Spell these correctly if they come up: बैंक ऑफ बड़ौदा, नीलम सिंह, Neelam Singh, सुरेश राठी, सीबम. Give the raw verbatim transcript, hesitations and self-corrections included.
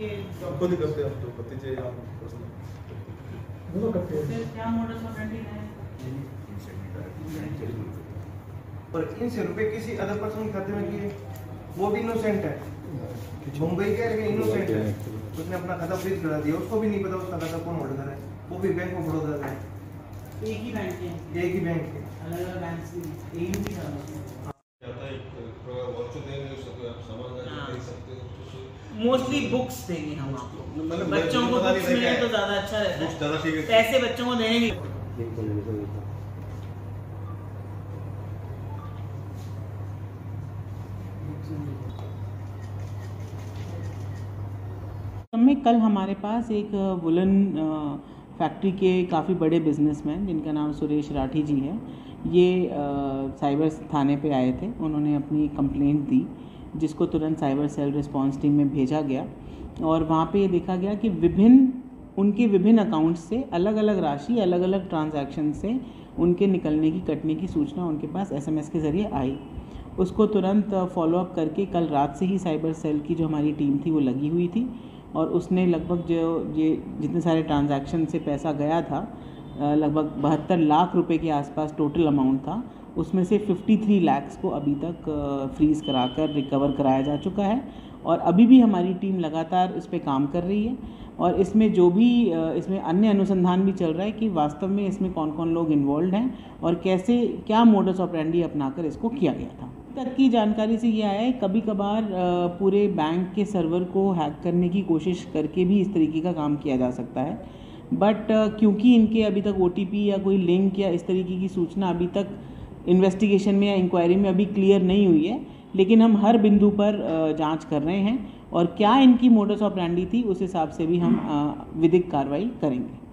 खुद करते हैं तो भतीजे या दोनों करते हैं। क्या मॉडल गारंटी है पर इनसे रुपए किसी अदर पर्सन खाते में किए, वो भी इनोसेंट है, मुंबई का लेकिन इनोसेंट है। उसने अपना खाता फ्रीज करा दिया, उसको भी नहीं पता उसका खाता कौन होल्डर है, वो भी बैंक ऑफ बड़ौदा का है। एक ही बैंक है, एक ही बैंक है, अलग-अलग बैंक से एक ही खाता जाता है। प्रोग्राम वॉच देंगे उसको आप समझ नहीं सकते। मोस्टली बुक्स देंगे हम आपको, मतलब बच्चों को बुक्स मिले तो ज्यादा अच्छा रहता है, पैसे बच्चों को देंगे। हमें कल हमारे पास एक वुलन फैक्ट्री के काफ़ी बड़े बिजनेसमैन जिनका नाम सुरेश राठी जी है, ये साइबर थाने पे आए थे। उन्होंने अपनी कंप्लेंट दी जिसको तुरंत साइबर सेल रिस्पांस टीम में भेजा गया और वहाँ पे ये देखा गया कि विभिन्न उनके विभिन्न अकाउंट्स से अलग अलग राशि अलग अलग ट्रांजैक्शन से उनके निकलने की कटने की सूचना उनके पास एसएमएस के ज़रिए आई। उसको तुरंत फॉलोअप करके कल रात से ही साइबर सेल की जो हमारी टीम थी वो लगी हुई थी और उसने लगभग जो ये जितने सारे ट्रांजैक्शन से पैसा गया था, लगभग बहत्तर लाख रुपए के आसपास टोटल अमाउंट था, उसमें से तिरेपन लाख्स को अभी तक फ्रीज़ कराकर रिकवर कराया जा चुका है। और अभी भी हमारी टीम लगातार इस पे काम कर रही है और इसमें जो भी इसमें अन्य अनुसंधान भी चल रहा है कि वास्तव में इसमें कौन कौन लोग इन्वॉल्व हैं और कैसे क्या मोडस ऑपरेंडी अपनाकर इसको किया गया था। तक की जानकारी से यह आया है कभी कभार पूरे बैंक के सर्वर को हैक करने की कोशिश करके भी इस तरीके का काम किया जा सकता है, बट क्योंकि इनके अभी तक ओटीपी या कोई लिंक या इस तरीके की सूचना अभी तक इन्वेस्टिगेशन में या इंक्वायरी में अभी क्लियर नहीं हुई है, लेकिन हम हर बिंदु पर जांच कर रहे हैं और क्या इनकी मोडस ऑपरेंडी थी उस हिसाब से भी हम विधिक कार्रवाई करेंगे।